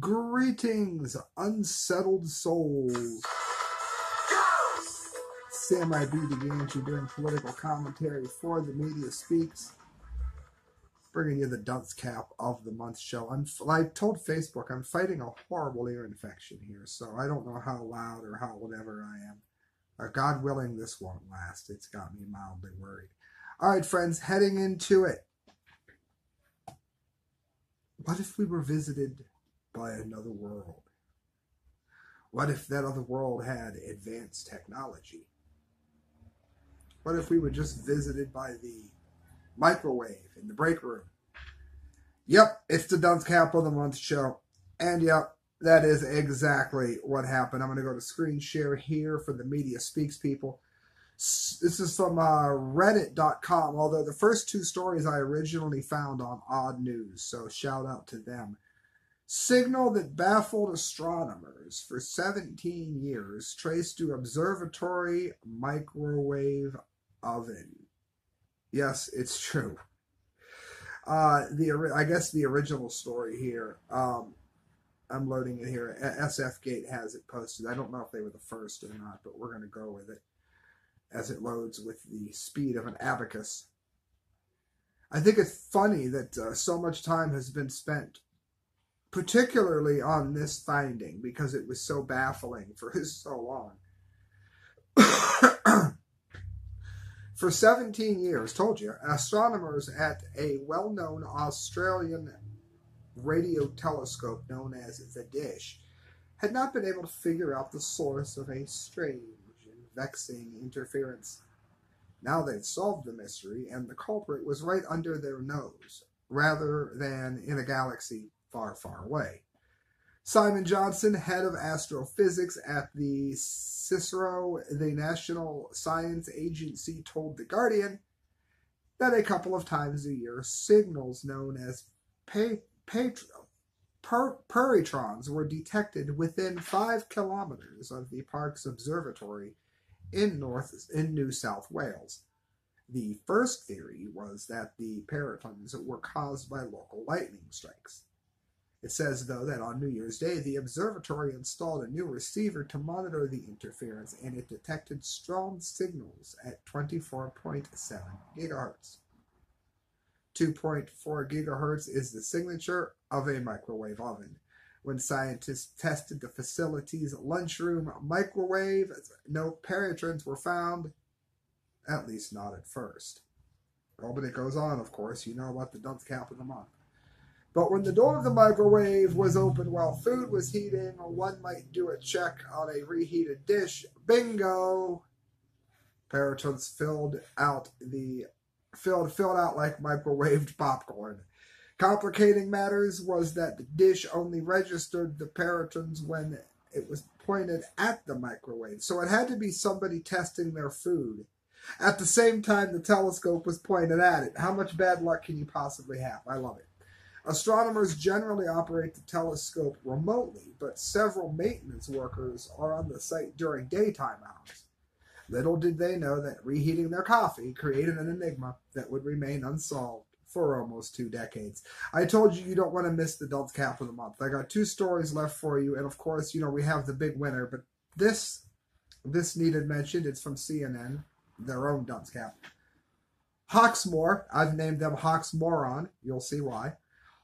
Greetings, unsettled souls. Sam I.B. Di Gangi doing political commentary for the Media Speaks, bringing you the dunce cap of the month show. I told Facebook I'm fighting a horrible ear infection here, so I don't know how loud or how whatever I am. God willing, this won't last. It's got me mildly worried. All right, friends, heading into it. What if we were visited by another world? What if that other world had advanced technology? What if we were just visited by the microwave in the break room? Yep, it's the Dunce Cap of the Month show. And yep, that is exactly what happened. I'm going to go to screen share here for the Media Speaks people. This is from reddit.com, although the first two stories I originally found on Odd News, so shout out to them. Signal that baffled astronomers for 17 years traced to observatory microwave oven. Yes, it's true. I guess the original story here, I'm loading it here. SFGate has it posted. I don't know if they were the first or not, but we're going to go with it as it loads with the speed of an abacus. I think it's funny that so much time has been spent particularly on this finding because it was so baffling for so long. For 17 years, told you, astronomers at a well-known Australian radio telescope known as the Dish had not been able to figure out the source of a strange vexing interference. Now they've solved the mystery, and the culprit was right under their nose, rather than in a galaxy far, far away. Simon Johnson, head of astrophysics at the Cicero, the National Science Agency, told The Guardian that a couple of times a year, signals known as peritrons were detected within 5 kilometers of the Parkes Observatory in New South Wales. The first theory was that the peritrons were caused by local lightning strikes. It says, though, that on New Year's Day, the observatory installed a new receiver to monitor the interference, and it detected strong signals at 24.7 gigahertz. 2.4 gigahertz is the signature of a microwave oven. When scientists tested the facility's lunchroom microwave, no peritrons were found, at least not at first. Oh, but it goes on, of course. You know about the Dunce Cap of the Month. But when the door of the microwave was open while food was heating, one might do a check on a reheated dish. Bingo! Peritrons filled out like microwaved popcorn. Complicating matters was that the dish only registered the peritrons when it was pointed at the microwave, so it had to be somebody testing their food at the same time the telescope was pointed at it. How much bad luck can you possibly have? I love it. Astronomers generally operate the telescope remotely, but several maintenance workers are on the site during daytime hours. Little did they know that reheating their coffee created an enigma that would remain unsolved for almost 2 decades. I told you don't want to miss the Dunce Cap of the Month. I got 2 stories left for you, and of course, you know, we have the big winner, but this needed mention. It's from CNN, their own Dunce Cap. Hawksmoor, I've named them Hawksmoron, you'll see why.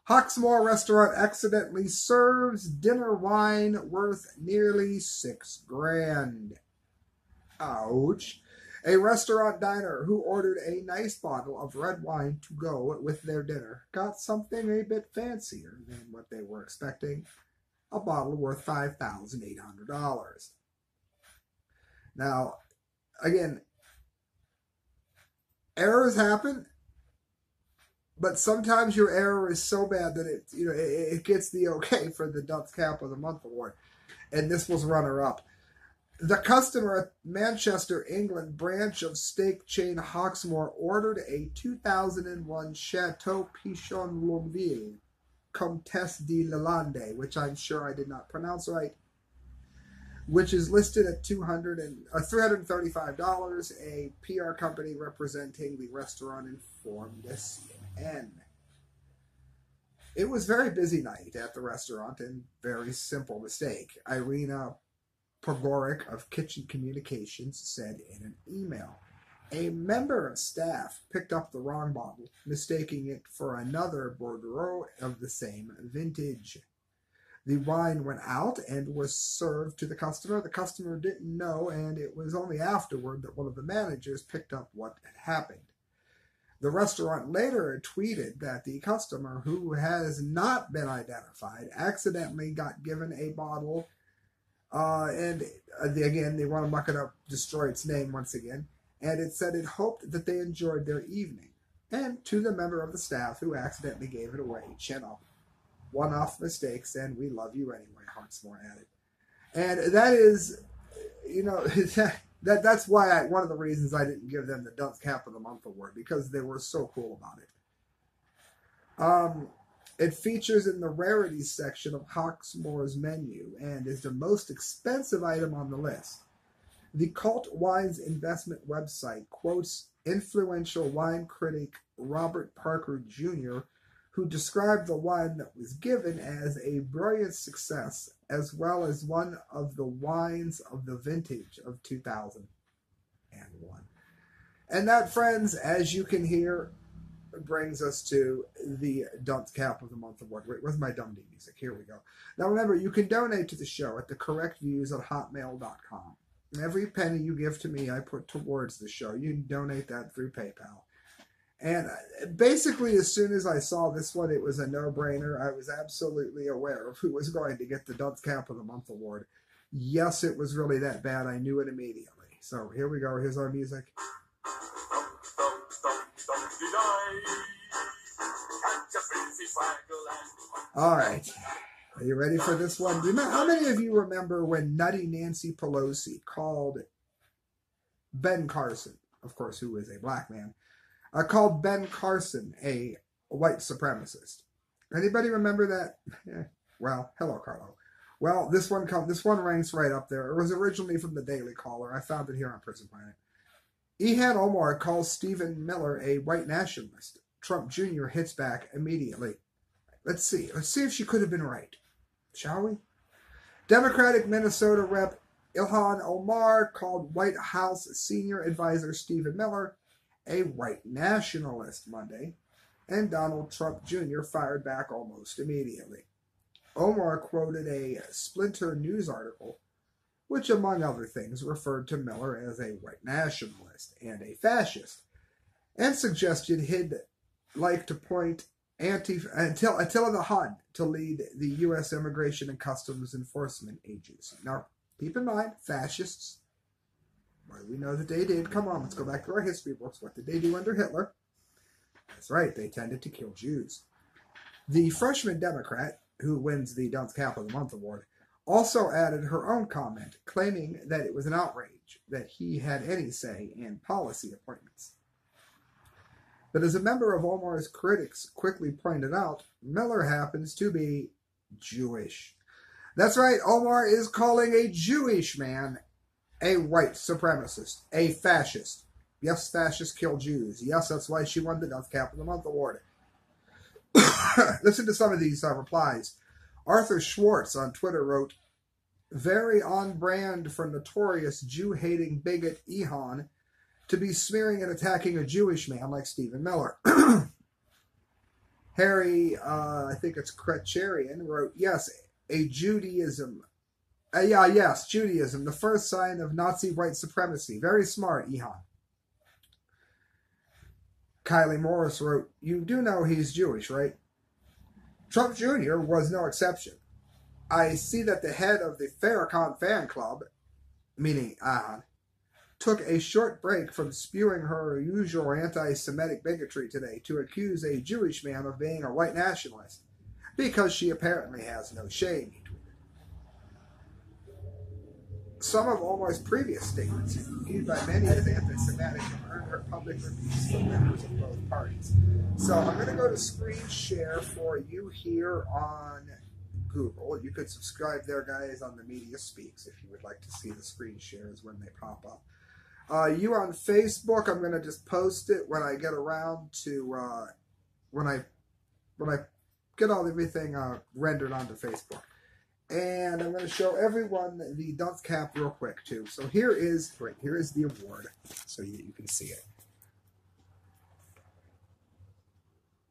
Hawksmoor restaurant accidentally serves dinner wine worth nearly $6,000. Ouch. A restaurant diner who ordered a nice bottle of red wine to go with their dinner got something a bit fancier than what they were expecting, a bottle worth $5,800. Now, again, errors happen, but sometimes your error is so bad that it gets the okay for the Dunce Cap of the Month award, and this was runner-up. The customer at Manchester, England branch of steak chain Hawksmoor ordered a 2001 Chateau Pichon-Longueville Comtesse de Lalande, which I'm sure I did not pronounce right, which is listed at $335. A PR company representing the restaurant informed CNN. It was very busy night at the restaurant and very simple mistake. Irina Pogorik of Kitchen Communications said in an email, a member of staff picked up the wrong bottle, mistaking it for another Bordeaux of the same vintage. The wine went out and was served to the customer. The customer didn't know, and it was only afterward that one of the managers picked up what had happened. The restaurant later tweeted that the customer, who has not been identified, accidentally got given a bottle. And again, they want to muck it up, destroy its name once again. And it said it hoped that they enjoyed their evening. And to the member of the staff who accidentally gave it away, chin up. One-off mistakes, and we love you anyway, Hawksmoor added. And that is, you know, that's why one of the reasons I didn't give them the Dunce Cap of the Month award, because they were so cool about it. It features in the rarities section of Hawksmoor's menu and is the most expensive item on the list. The Cult Wines Investment website quotes influential wine critic Robert Parker Jr., who described the wine that was given as a brilliant success, as well as one of the wines of the vintage of 2001. And that, friends, as you can hear, brings us to the Dunce Cap of the Month award. Wait, where's my Dum D music? Here we go. Now remember, you can donate to the show at thecorrectviews@hotmail.com. Every penny you give to me, I put towards the show. You can donate that through PayPal. And basically, as soon as I saw this one, it was a no-brainer. I was absolutely aware of who was going to get the Dunce Cap of the Month award. Yes, it was really that bad. I knew it immediately. So here we go. Here's our music. All right. Are you ready for this one? How many of you remember when nutty Nancy Pelosi called Ben Carson, of course, who is a black man, called Ben Carson a white supremacist? Anybody remember that? Yeah. Well, hello, Carlo. Well, this one ranks right up there. It was originally from the Daily Caller. I found it here on Prison Planet. Ilhan Omar calls Stephen Miller a white nationalist. Trump Jr. hits back immediately. Let's see. Let's see if she could have been right. Shall we? Democratic Minnesota Rep. Ilhan Omar called White House Senior Advisor Stephen Miller a white nationalist Monday, and Donald Trump Jr. fired back almost immediately. Omar quoted a Splinter news article, which, among other things, referred to Miller as a white nationalist and a fascist, and suggested he'd like to point Attila the Hun to lead the U.S. Immigration and Customs Enforcement Agency. Now, keep in mind, fascists, well, we know that they did. Come on, let's go back to our history books. What did they do under Hitler? That's right, they tended to kill Jews. The freshman Democrat, who wins the Dunce Cap of the Month award, also added her own comment, claiming that it was an outrage that he had any say in policy appointments. But as a member of Omar's critics quickly pointed out, Miller happens to be Jewish. That's right, Omar is calling a Jewish man a white supremacist, a fascist. Yes, fascists kill Jews. Yes, that's why she won the Dunce Cap of the Month award. Listen to some of these replies. Arthur Schwartz on Twitter wrote, very on brand for notorious Jew-hating bigot Ilhan to be smearing and attacking a Jewish man like Stephen Miller. Harry, I think it's Kretcherian, wrote, yes, Judaism, the first sign of Nazi white supremacy. Very smart, Ilhan. Kylie Morris wrote, you do know he's Jewish, right? Trump Jr. was no exception. I see that the head of the Farrakhan fan club, meaning Ilhan, took a short break from spewing her usual anti-Semitic bigotry today to accuse a Jewish man of being a white nationalist, because she apparently has no shame, he tweeted. Some of Omar's previous statements, viewed by many as anti-Semitic, have earned her public release from members of both parties. So I'm going to go to screen share for you here on Google. You could subscribe there, guys, on the Media Speaks if you would like to see the screen shares when they pop up. You on Facebook, I'm going to just post it when I get around to, when I get all everything rendered onto Facebook. And I'm going to show everyone the dunce cap real quick, too. So here is, right, here is the award, so you can see it.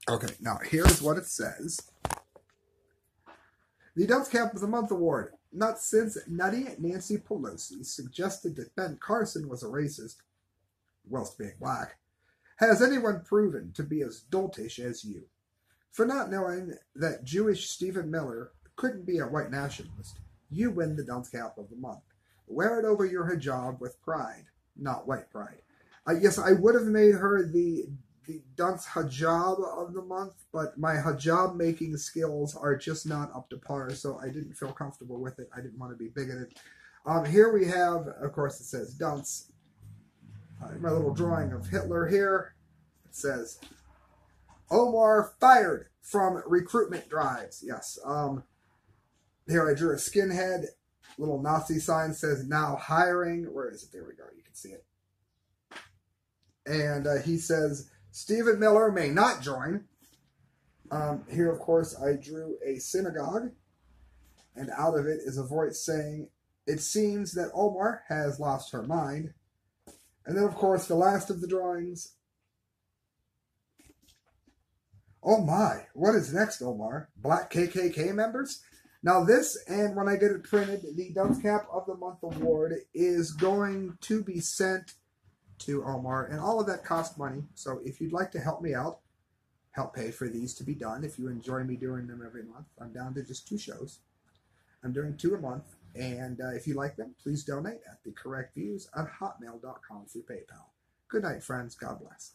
Okay, now here's what it says. The Dunce Cap of the Month Award. Not since nutty Nancy Pelosi suggested that Ben Carson was a racist, whilst being black, has anyone proven to be as doltish as you. For not knowing that Jewish Stephen Miller couldn't be a white nationalist, you win the Dunce Cap of the Month. Wear it over your hijab with pride, not white pride. Yes, I would have made her the dunce hijab of the month, but my hijab making skills are just not up to par, so I didn't feel comfortable with it. I didn't want to be bigoted. Here we have, of course, it says dunce. My little drawing of Hitler here. It says, Omar fired from recruitment drives. Yes. Here I drew a skinhead. Little Nazi sign says now hiring. Where is it? There we go. You can see it. And he says, Stephen Miller may not join. Here, of course, I drew a synagogue, and out of it is a voice saying, it seems that Omar has lost her mind. And then, of course, the last of the drawings. Oh my, what is next, Omar? Black KKK members? Now this, and when I get it printed, the Dunce Cap of the Month Award is going to be sent to Omar, and all of that costs money. So if you'd like to help me out, help pay for these to be done. If you enjoy me doing them every month, I'm down to just 2 shows. I'm doing 2 a month, and if you like them, please donate at TheCorrectViews@hotmail.com through PayPal. Good night, friends. God bless.